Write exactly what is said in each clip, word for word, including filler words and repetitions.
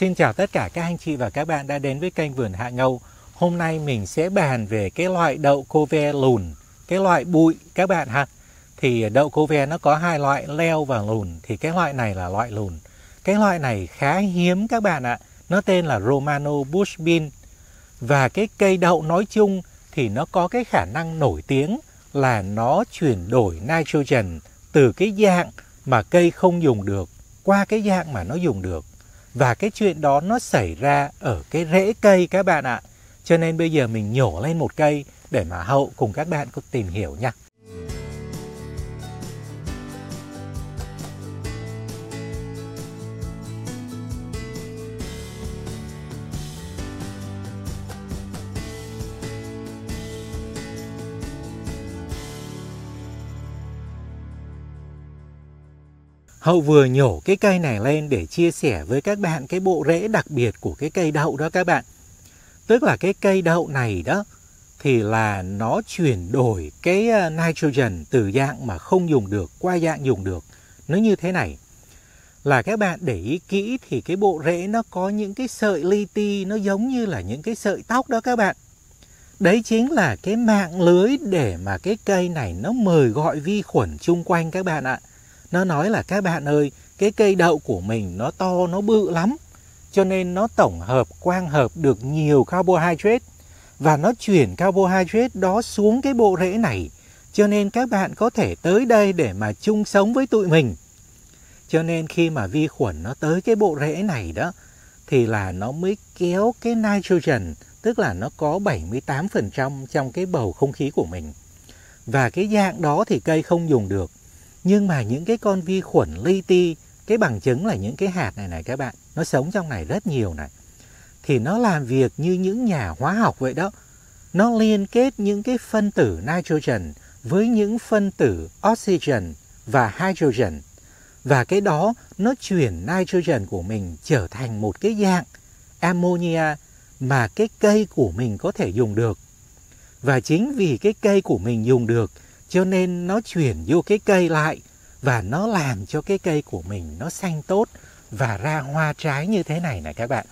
Xin chào tất cả các anh chị và các bạn đã đến với kênh Vườn Hạ Ngâu. Hôm nay mình sẽ bàn về cái loại đậu cô ve lùn, cái loại bụi các bạn ha. Thì đậu cô ve nó có hai loại, leo và lùn. Thì cái loại này là loại lùn. Cái loại này khá hiếm các bạn ạ. Nó tên là Romano bush beans. Và cái cây đậu nói chung thì nó có cái khả năng nổi tiếng là nó chuyển đổi nitrogen từ cái dạng mà cây không dùng được qua cái dạng mà nó dùng được. Và cái chuyện đó nó xảy ra ở cái rễ cây các bạn ạ. Cho nên bây giờ mình nhổ lên một cây để mà Hậu cùng các bạn cùng tìm hiểu nha. Hậu vừa nhổ cái cây này lên để chia sẻ với các bạn cái bộ rễ đặc biệt của cái cây đậu đó các bạn. Tức là cái cây đậu này đó thì là nó chuyển đổi cái nitrogen từ dạng mà không dùng được qua dạng dùng được. Nó như thế này. Là các bạn để ý kỹ thì cái bộ rễ nó có những cái sợi li ti, nó giống như là những cái sợi tóc đó các bạn. Đấy chính là cái mạng lưới để mà cái cây này nó mời gọi vi khuẩn chung quanh các bạn ạ. Nó nói là các bạn ơi, cái cây đậu của mình nó to, nó bự lắm. Cho nên nó tổng hợp, quang hợp được nhiều carbohydrate. Và nó chuyển carbohydrate đó xuống cái bộ rễ này. Cho nên các bạn có thể tới đây để mà chung sống với tụi mình. Cho nên khi mà vi khuẩn nó tới cái bộ rễ này đó, thì là nó mới kéo cái nitrogen, tức là nó có bảy mươi tám phần trăm trong cái bầu không khí của mình. Và cái dạng đó thì cây không dùng được. Nhưng mà những cái con vi khuẩn li ti, cái bằng chứng là những cái hạt này này các bạn, nó sống trong này rất nhiều này. Thì nó làm việc như những nhà hóa học vậy đó. Nó liên kết những cái phân tử nitrogen với những phân tử oxygen và hydrogen. Và cái đó nó chuyển nitrogen của mình trở thành một cái dạng ammonia mà cái cây của mình có thể dùng được. Và chính vì cái cây của mình dùng được, cho nên nó chuyển vô cái cây lại và nó làm cho cái cây của mình nó xanh tốt và ra hoa trái như thế này này các bạn.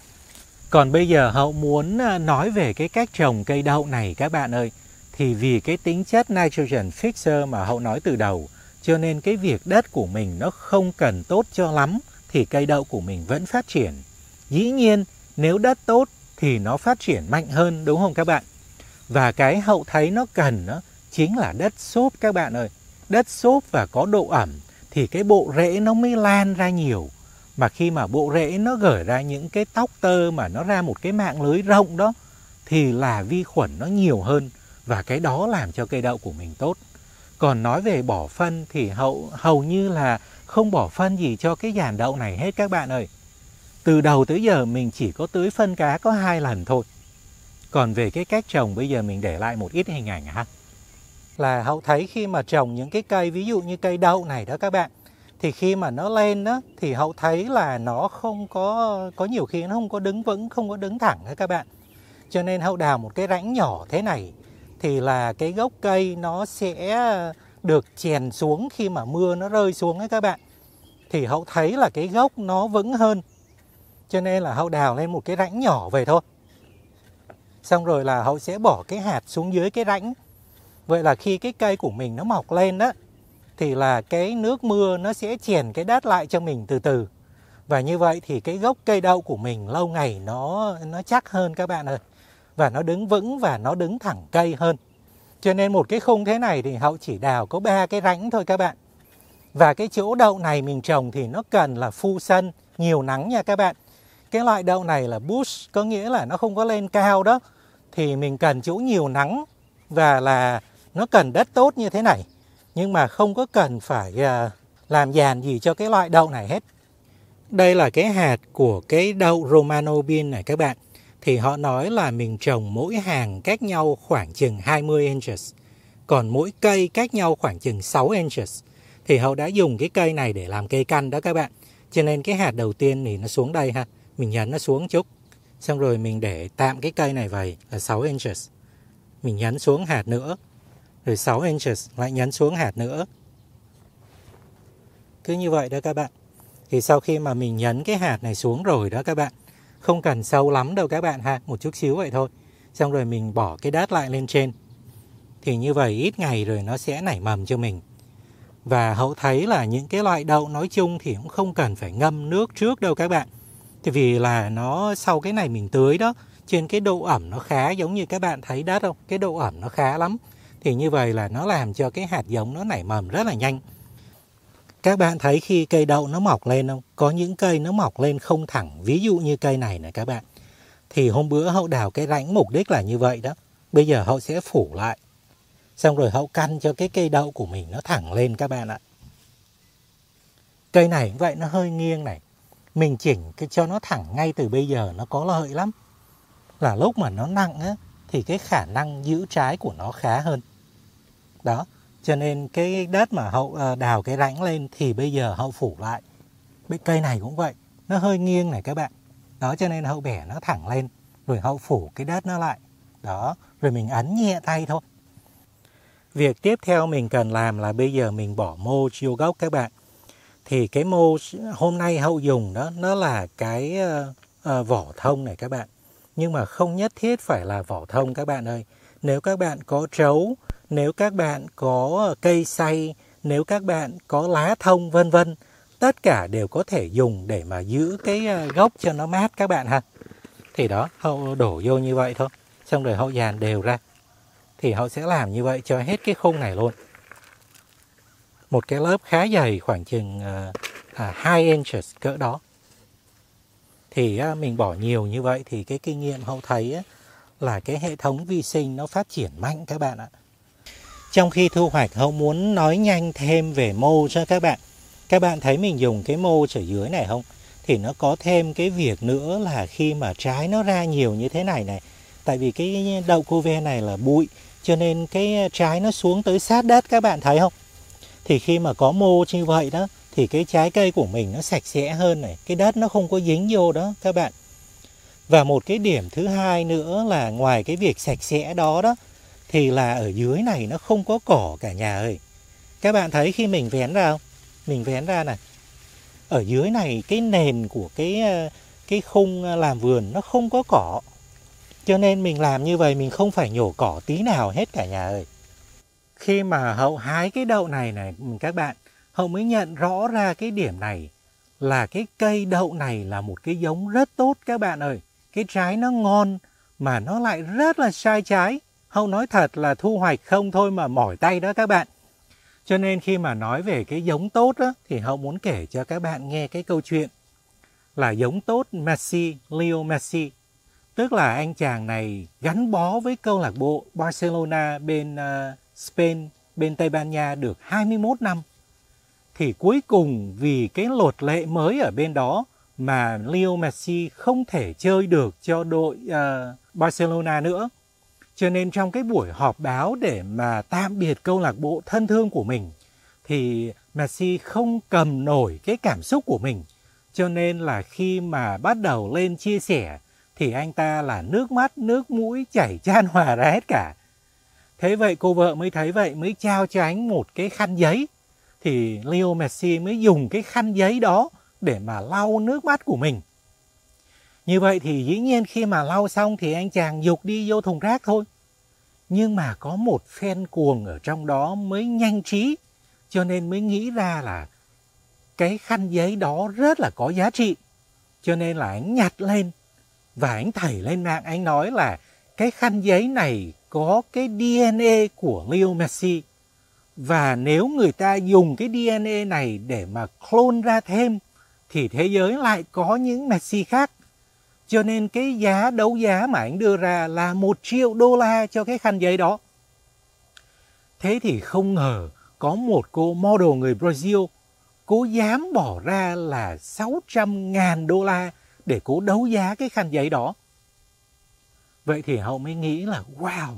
Còn bây giờ Hậu muốn nói về cái cách trồng cây đậu này các bạn ơi. Thì vì cái tính chất nitrogen fixer mà Hậu nói từ đầu, cho nên cái việc đất của mình nó không cần tốt cho lắm thì cây đậu của mình vẫn phát triển. Dĩ nhiên nếu đất tốt thì nó phát triển mạnh hơn đúng không các bạn? Và cái Hậu thấy nó cần đó chính là đất xốp các bạn ơi. Đất xốp và có độ ẩm thì cái bộ rễ nó mới lan ra nhiều. Mà khi mà bộ rễ nó gởi ra những cái tóc tơ mà nó ra một cái mạng lưới rộng đó, thì là vi khuẩn nó nhiều hơn. Và cái đó làm cho cây đậu của mình tốt. Còn nói về bỏ phân thì hậu, hầu như là không bỏ phân gì cho cái giàn đậu này hết các bạn ơi. Từ đầu tới giờ mình chỉ có tưới phân cá có hai lần thôi. Còn về cái cách trồng bây giờ mình để lại một ít hình ảnh ha. Là Hậu thấy khi mà trồng những cái cây, ví dụ như cây đậu này đó các bạn, thì khi mà nó lên đó thì Hậu thấy là nó không có, có nhiều khi nó không có đứng vững, không có đứng thẳng đó các bạn. Cho nên Hậu đào một cái rãnh nhỏ thế này thì là cái gốc cây nó sẽ được chèn xuống khi mà mưa nó rơi xuống đấy các bạn. Thì Hậu thấy là cái gốc nó vững hơn. Cho nên là Hậu đào lên một cái rãnh nhỏ vậy thôi. Xong rồi là Hậu sẽ bỏ cái hạt xuống dưới cái rãnh. Vậy là khi cái cây của mình nó mọc lên đó, thì là cái nước mưa nó sẽ chèn cái đất lại cho mình từ từ. Và như vậy thì cái gốc cây đậu của mình lâu ngày nó nó chắc hơn các bạn ơi. Và nó đứng vững và nó đứng thẳng cây hơn. Cho nên một cái khung thế này thì Hậu chỉ đào có ba cái rãnh thôi các bạn. Và cái chỗ đậu này mình trồng thì nó cần là phu sân, nhiều nắng nha các bạn. Cái loại đậu này là bush, có nghĩa là nó không có lên cao đó. Thì mình cần chỗ nhiều nắng và là nó cần đất tốt như thế này. Nhưng mà không có cần phải làm giàn gì cho cái loại đậu này hết. Đây là cái hạt của cái đậu Romano bean này các bạn. Thì họ nói là mình trồng mỗi hàng cách nhau khoảng chừng hai mươi inches. Còn mỗi cây cách nhau khoảng chừng sáu inches. Thì họ đã dùng cái cây này để làm cây căn đó các bạn. Cho nên cái hạt đầu tiên thì nó xuống đây ha. Mình nhấn nó xuống chút. Xong rồi mình để tạm cái cây này vậy là sáu inches. Mình nhấn xuống hạt nữa. Rồi sáu inches lại nhấn xuống hạt nữa. Cứ như vậy đó các bạn. Thì sau khi mà mình nhấn cái hạt này xuống rồi đó các bạn, Không cần sâu lắm đâu các bạn ha, một chút xíu vậy thôi. Xong rồi mình bỏ cái đát lại lên trên. Thì như vậy ít ngày rồi nó sẽ nảy mầm cho mình. Và Hậu thấy là những cái loại đậu nói chung thì cũng không cần phải ngâm nước trước đâu các bạn. Thì vì là nó sau cái này mình tưới đó, trên cái độ ẩm nó khá, giống như các bạn thấy đát không? Cái độ ẩm nó khá lắm. Thì như vậy là nó làm cho cái hạt giống nó nảy mầm rất là nhanh. Các bạn thấy khi cây đậu nó mọc lên không? Có những cây nó mọc lên không thẳng, ví dụ như cây này này các bạn. Thì hôm bữa Hậu đào cái rãnh mục đích là như vậy đó. Bây giờ Hậu sẽ phủ lại. Xong rồi Hậu căn cho cái cây đậu của mình nó thẳng lên các bạn ạ. Cây này vậy nó hơi nghiêng này. Mình chỉnh cái cho nó thẳng ngay từ bây giờ nó có lợi lắm. Là lúc mà nó nặng á, thì cái khả năng giữ trái của nó khá hơn. Đó. Cho nên cái đất mà Hậu đào cái rãnh lên thì bây giờ Hậu phủ lại. Bên cây này cũng vậy. Nó hơi nghiêng này các bạn. Đó, cho nên Hậu bẻ nó thẳng lên. Rồi Hậu phủ cái đất nó lại. Đó. Rồi mình ấn nhẹ tay thôi. Việc tiếp theo mình cần làm là bây giờ mình bỏ mô chiêu gốc các bạn. Thì cái mô hôm nay Hậu dùng đó, nó là cái uh, uh, vỏ thông này các bạn. Nhưng mà không nhất thiết phải là vỏ thông các bạn ơi. Nếu các bạn có trấu, nếu các bạn có cây xay, nếu các bạn có lá thông vân vân, tất cả đều có thể dùng để mà giữ cái gốc cho nó mát các bạn ha. Thì đó, Hậu đổ vô như vậy thôi. Xong rồi Hậu dàn đều ra. Thì Hậu sẽ làm như vậy cho hết cái khung này luôn. Một cái lớp khá dày, khoảng chừng hai inches cỡ đó. Thì mình bỏ nhiều như vậy thì cái kinh nghiệm Hậu thấy là cái hệ thống vi sinh nó phát triển mạnh các bạn ạ. Trong khi thu hoạch, Hậu muốn nói nhanh thêm về mô cho các bạn. Các bạn thấy mình dùng cái mô ở dưới này không? Thì nó có thêm cái việc nữa là khi mà trái nó ra nhiều như thế này này. Tại vì cái đậu cô ve này là bụi, cho nên cái trái nó xuống tới sát đất các bạn thấy không? Thì khi mà có mô như vậy đó, thì cái trái cây của mình nó sạch sẽ hơn này. Cái đất nó không có dính vô đó các bạn. Và một cái điểm thứ hai nữa là ngoài cái việc sạch sẽ đó đó, thì là ở dưới này nó không có cỏ cả nhà ơi. Các bạn thấy khi mình vén ra không? Mình vén ra này. Ở dưới này cái nền của cái cái khung làm vườn nó không có cỏ. Cho nên mình làm như vậy mình không phải nhổ cỏ tí nào hết cả nhà ơi. Khi mà Hậu hái cái đậu này này các bạn, Hậu mới nhận rõ ra cái điểm này là cái cây đậu này là một cái giống rất tốt các bạn ơi. Cái trái nó ngon mà nó lại rất là sai trái. Hậu nói thật là thu hoạch không thôi mà mỏi tay đó các bạn. Cho nên khi mà nói về cái giống tốt đó, thì Hậu muốn kể cho các bạn nghe cái câu chuyện là giống tốt Messi, Leo Messi. Tức là anh chàng này gắn bó với câu lạc bộ Barcelona bên uh, Spain, bên Tây Ban Nha được hai mươi mốt năm. Thì cuối cùng vì cái luật lệ mới ở bên đó mà Leo Messi không thể chơi được cho đội uh, Barcelona nữa. Cho nên trong cái buổi họp báo để mà tạm biệt câu lạc bộ thân thương của mình, thì Messi không cầm nổi cái cảm xúc của mình. Cho nên là khi mà bắt đầu lên chia sẻ, thì anh ta là nước mắt, nước mũi chảy chan hòa ra hết cả. Thế vậy cô vợ mới thấy vậy, mới trao cho anh một cái khăn giấy. Thì Leo Messi mới dùng cái khăn giấy đó để mà lau nước mắt của mình. Như vậy thì dĩ nhiên khi mà lau xong thì anh chàng dục đi vô thùng rác thôi. Nhưng mà có một fan cuồng ở trong đó mới nhanh trí, cho nên mới nghĩ ra là cái khăn giấy đó rất là có giá trị. Cho nên là anh nhặt lên và anh thảy lên mạng, anh nói là cái khăn giấy này có cái đê en a của Leo Messi. Và nếu người ta dùng cái đê en a này để mà clone ra thêm thì thế giới lại có những Messi khác. Cho nên cái giá đấu giá mà anh đưa ra là một triệu đô la cho cái khăn giấy đó. Thế thì không ngờ có một cô model người Brazil, cô dám bỏ ra là sáu trăm ngàn đô la để cô đấu giá cái khăn giấy đó. Vậy thì Hậu mới nghĩ là wow,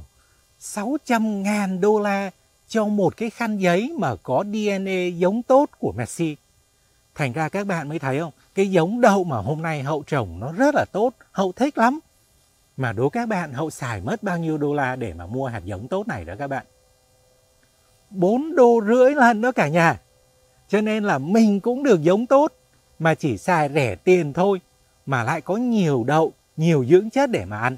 sáu trăm ngàn đô la cho một cái khăn giấy mà có đê en a giống tốt của Messi. Thành ra các bạn mới thấy không? Cái giống đậu mà hôm nay Hậu trồng nó rất là tốt, Hậu thích lắm. Mà đố các bạn Hậu xài mất bao nhiêu đô la để mà mua hạt giống tốt này đó các bạn? bốn đô rưỡi lần đó cả nhà. Cho nên là mình cũng được giống tốt mà chỉ xài rẻ tiền thôi. mà lại có nhiều đậu, nhiều dưỡng chất để mà ăn.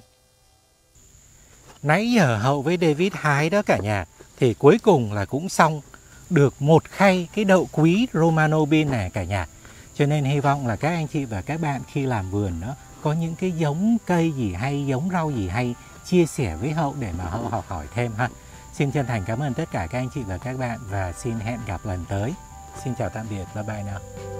Nãy giờ Hậu với David hái đó cả nhà, thì cuối cùng là cũng xong được một khay cái đậu quý Romano bean này cả nhà. Cho nên hy vọng là các anh chị và các bạn khi làm vườn đó có những cái giống cây gì hay, giống rau gì hay chia sẻ với Hậu để mà Hậu học hỏi thêm ha. Xin chân thành cảm ơn tất cả các anh chị và các bạn và xin hẹn gặp lần tới. Xin chào tạm biệt, bye bye nào.